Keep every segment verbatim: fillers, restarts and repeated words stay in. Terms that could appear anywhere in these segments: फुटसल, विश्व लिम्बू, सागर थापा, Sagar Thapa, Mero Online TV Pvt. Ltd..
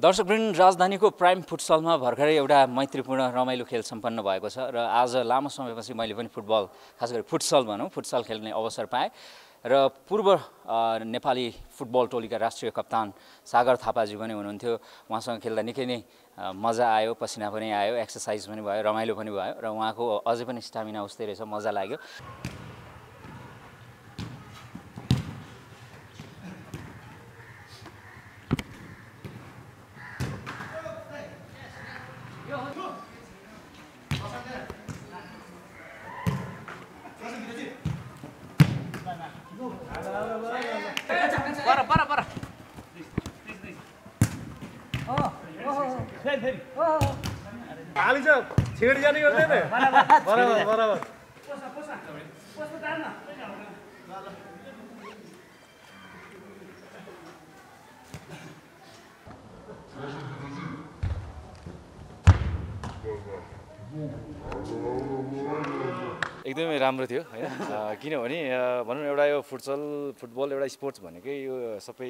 दर्शकवृन्द, राजधानीको प्राइम फुटसलमा भर्खरै एउटा मैत्रीपूर्ण रमाइलो खेल सम्पन्न भएको छ र आज लामो समयपछि मैले पनि फुटबल, खास गरी फुटसल भनौँ, फुटसल खेल्ने अवसर पाएँ र पूर्व नेपाली फुटबल टोलीका राष्ट्रिय कप्तान सागर थापाजी पनि हुनुहुन्थ्यो। उहाँसँग खेल्दा निकै नै मजा आयो, पसिना पनि आयो, एक्सर्साइज पनि भयो, रमाइलो पनि भयो र उहाँको अझै पनि स्टामिना उस्तै रहेछ, मजा लाग्यो। एकदमै राम्रो थियो हैन, किनभने भनौँ एउटा यो फुटसल, फुटबल एउटा स्पोर्ट्स भनेकै यो सबै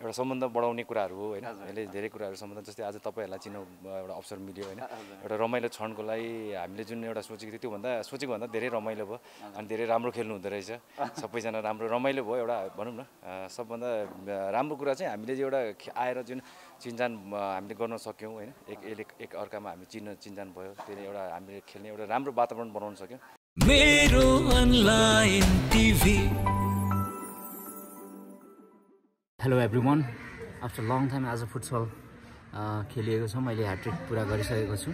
एउटा सम्बन्ध बढाउने कुराहरू हो हैन। हामीले धेरै कुराहरू सम्बन्ध, जस्तै आज तपाईहरुलाई चिन्नु एउटा अवसर मिल्यो हैन, एउटा रमाइलो क्षणको लागि हामीले जुन एउटा सोचेको थियो त्योभन्दा सोचेको भन्दा धेरै रमाइलो भयो अनि धेरै राम्रो खेल्नु हुँदै रहेछ। सबैजना राम्रो रमाइलो भयो। एउटा भनौँ न सबभन्दा राम्रो कुरा चाहिँ हामीले एउटा आएर जुन चिन्जान हामीले गर्न सक्यौं हैन, एक एक अर्कामा हामी चिन्न चिन्जान भयो, त्यसले एउटा हामीले खेल्ने एउटा राम्रो वातावरण बनाउन सक्यौं। मेरो online TV. Hello everyone, after long time आज फुटसल खेलिएको छ, मैले ह्याट्रिक पुरा गरिसकेको छु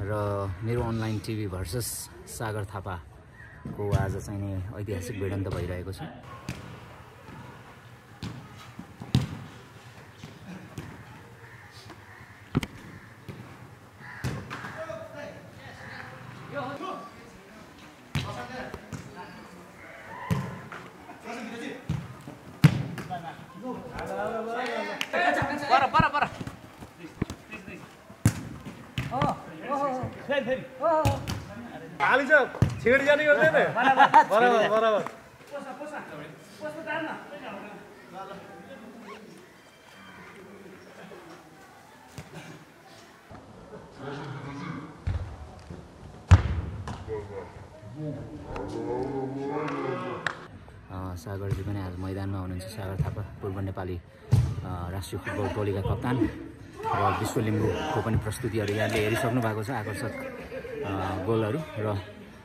र मेरो अनलाइन टिभी भर्सेस सागर थापाको आज चाहिँ नि ऐतिहासिक भिडन्त भइरहेको छ। सागरजी पनि आज मैदानमा हुनुहुन्छ। सागर थापा पूर्व नेपाली राष्ट्रिय फुटबल टोलीका कप्तान र विश्व लिम्बूको पनि प्रस्तुतिहरू यहाँले हेरिसक्नु भएको छ, आकर्षक गोलहरू। र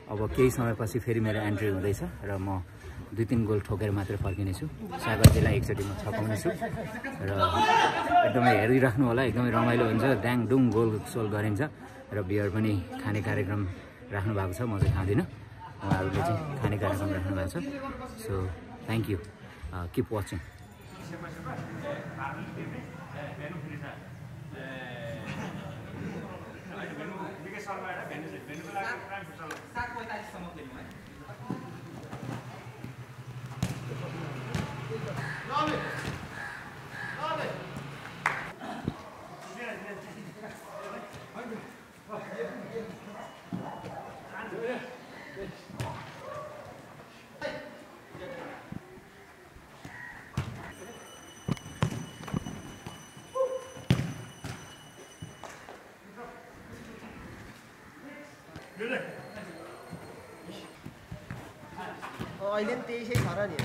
अब केही समयपछि फेरि मेरो एन्ट्री हुँदैछ र म दुई तीन गोल ठोकेर मात्र फर्किनेछु। सागरजीलाई एकचोटि म छकाउनेछु र एकदमै हेरिराख्नु होला, एकदमै रमाइलो हुन्छ। ड्याङ डुङ गोल सोल गरिन्छ र बियर पनि खाने कार्यक्रम राख्नु भएको छ, म चाहिँ खाँदिनँ, उहाँहरूले चाहिँ खाने कार्यक्रम राख्नु भएको छ। So thank you, keep watching. अहिले पनि तेइसै छ र नि।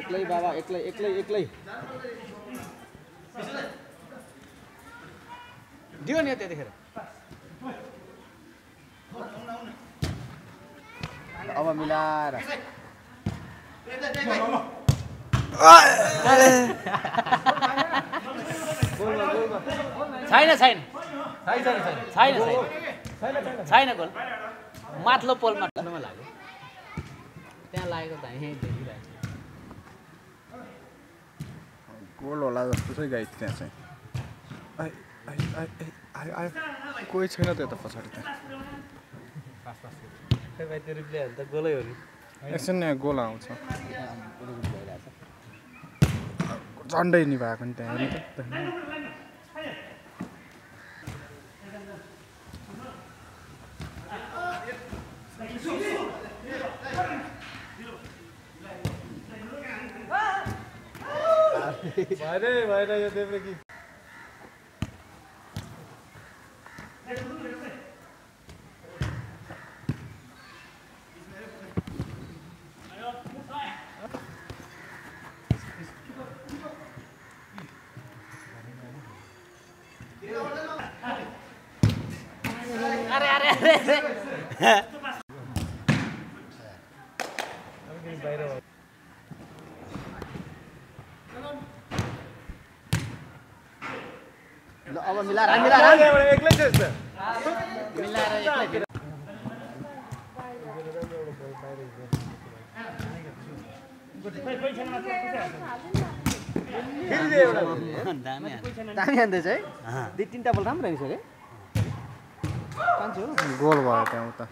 एक्लै बाबा, एक्लै एक्लै एक्लै दियो नि त्यतिखेर। अब मिलाएर छैन छैन छैन गोल माथिल्लो पोलमा लाग्यो त्यहाँ लागेको त यही देखिरहेको गोल होला जस्तो छ गाइस त्यहाँ चाहिँ आई आई आई आई कोही छैन त्यो त पछाडी त पास पास त्यो भाइ त्यो रिप्ले त गोलै हो नि एकछिन न गोल आउँछ झन्डै नि भएको नि त्यहाँ नि भाइले भाइले यो देब्रे कि अरे अरे अरे मिला रहा मिला रहा एकले छ सर मिला रहा एकले फेरि दे एउटा दामी दामी आन्दै छ है दुई तीनटा बल राम्रो रहेछ के पाँच हो गोल भयो त्यहाँ उता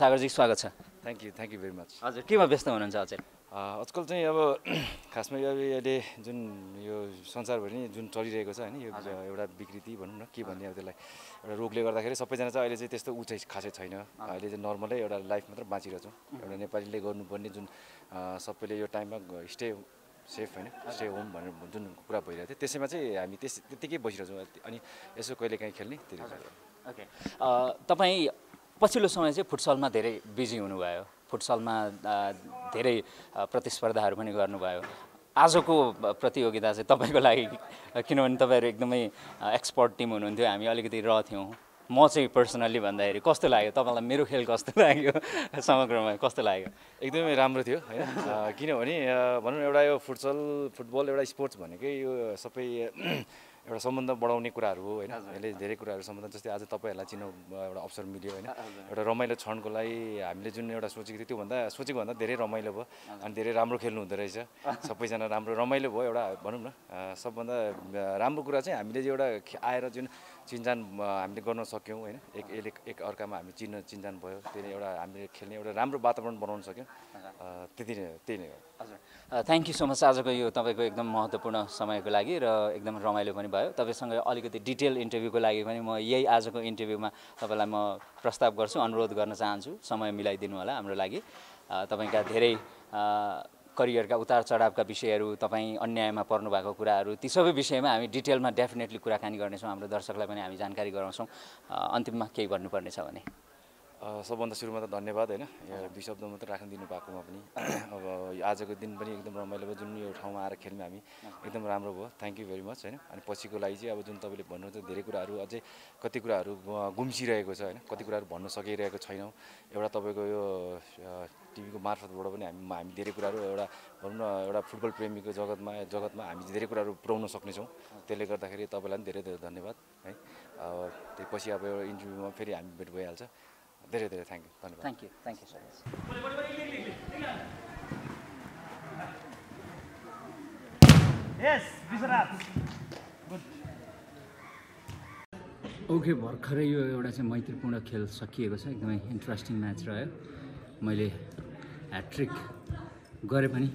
सागरजी स्वागत छ। Thank you thank you very much. हजुर केमा व्यस्त हुनुहुन्छ अझै? आजकल चाहिँ अब खासमा अब अहिले जुन यो संसारभरि जुन चलिरहेको छ होइन यो एउटा विकृति भनौँ न के भन्ने अब त्यसलाई एउटा रोगले गर्दाखेरि सबैजना चाहिँ अहिले चाहिँ त्यस्तो उचाइ खासै छैन। अहिले चाहिँ नर्मलै एउटा लाइफ मात्र बाँचिरहेछौँ। एउटा नेपालीले गर्नुपर्ने जुन सबैले यो टाइममा स्टे सेफ होइन स्टे होम भनेर जुन कुरा भइरहेको थियो त्यसैमा चाहिँ हामी त्यस त्यतिकै बसिरहेछौँ अनि यसो कहिले काहीँ खेल्ने त्यति। ओके तपाईँ पछिल्लो समय चाहिँ फुटसलमा धेरै बिजी हुनुभयो फुटसलमा धेरै प्रतिस्पर्धाहरू पनि गर्नुभयो आजको प्रतियोगिता चाहिँ तपाईँको लागि किनभने तपाईँहरू एकदमै एक्सपर्ट टिम हुनुहुन्थ्यो हामी अलिकति र थियौँ म चाहिँ पर्सनल्ली भन्दाखेरि कस्तो लाग्यो तपाईँलाई मेरो खेल कस्तो लाग्यो समग्रमा कस्तो लाग्यो? एकदमै राम्रो थियो होइन किनभने भनौँ एउटा यो फुटसल फुटबल एउटा स्पोर्ट्स भनेकै यो सबै एउटा सम्बन्ध बढाउने कुराहरू हो होइन यसले धेरै कुराहरू सम्बन्ध जस्तै आज तपाईँहरूलाई चिन्नु एउटा अवसर मिल्यो होइन एउटा रमाइलो क्षणको लागि हामीले जुन एउटा सोचेको थियो त्योभन्दा सोचेको भन्दा धेरै रमाइलो भयो अनि धेरै राम्रो खेल्नु हुँदो रहेछ सबैजना राम्रो रमाइलो भयो एउटा भनौँ न सबभन्दा राम्रो कुरा चाहिँ हामीले एउटा आएर जुन चिन्जान हामीले गर्न सक्यौँ होइन एक एक एक अर्कामा हामी चिन्न चिन्जान भयो त्यसले एउटा हामीले खेल्ने एउटा राम्रो वातावरण बनाउन सक्यौँ त्यति नै त्यही नै हो। हजुर थ्याङ्क यू सो मच आजको यो तपाईँको एकदम महत्त्वपूर्ण समयको लागि र एकदम रमाइलो पनि भयो। तपाईँसँग अलिकति डिटेल इन्टरभ्यूको लागि पनि म यही आजको इन्टरभ्यूमा तपाईँलाई म प्रस्ताव गर्छु अनुरोध गर्न चाहन्छु समय मिलाइदिनु होला हाम्रो लागि। तपाईँका धेरै करियरका उतार चढावका विषयहरू तपाईँ अन्यायमा पर्नुभएको कुराहरू ती सबै विषयमा हामी डिटेलमा डेफिनेटली कुराकानी गर्नेछौँ हाम्रो दर्शकलाई पनि हामी जानकारी गराउँछौँ। अन्तिममा केही भन्नुपर्नेछ भने? सबभन्दा सुरुमा त धन्यवाद होइन यो दुई शब्द मात्र राख्न दिनु भएकोमा पनि अब आजको दिन पनि एकदम रमाइलो भयो जुन यो ठाउँमा आएर खेल्नु हामी एकदम राम्रो भयो थ्याङ्क यू भेरी मच होइन अनि पछिको लागि चाहिँ अब जुन तपाईँले भन्नुहुन्छ धेरै कुराहरू अझै कति कुराहरू गुम्सिरहेको छ होइन कति कुराहरू भन्न सकिरहेको छैनौँ एउटा तपाईँको यो टिभीको मार्फतबाट पनि हामी हामी धेरै कुराहरू एउटा भनौँ न एउटा फुटबल प्रेमीको जगतमा जगतमा हामी धेरै कुराहरू पुऱ्याउन सक्नेछौँ त्यसले गर्दाखेरि तपाईँलाई पनि धेरै धेरै धन्यवाद है त्यसपछि अब एउटा इन्टरभ्यूमा फेरि हामी भेट भइहाल्छ धेरै धेरै थ्याङ्क यू धन्यवाद। Thank you thank you so much. Okay भर्खरै यो एउटा चाहिँ मैत्रीपूर्ण खेल सकिएको छ एकदमै इन्ट्रेस्टिङ म्याच रह्यो मैले ह्याट्रिक गरेँ पनि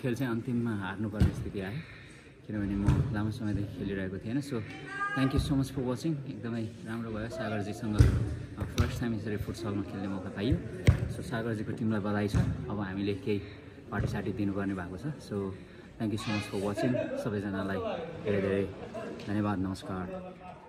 खेल चाहिँ अन्तिममा हार्नुपर्ने स्थिति आयो किनभने म लामो समयदेखि खेलिरहेको थिएन। So thank you so much for watching एकदमै राम्रो भयो सागरजीसँग फर्स्ट टाइम यसरी फुटसलमा खेल्ने मौका पाइयो। सो सागरजीको टिमलाई बधाई छ अब हामीले केही पार्टी सार्टी दिनुपर्ने भएको छ। So thank you so much for watching. सबैजनालाई धेरै धेरै धन्यवाद। नमस्कार।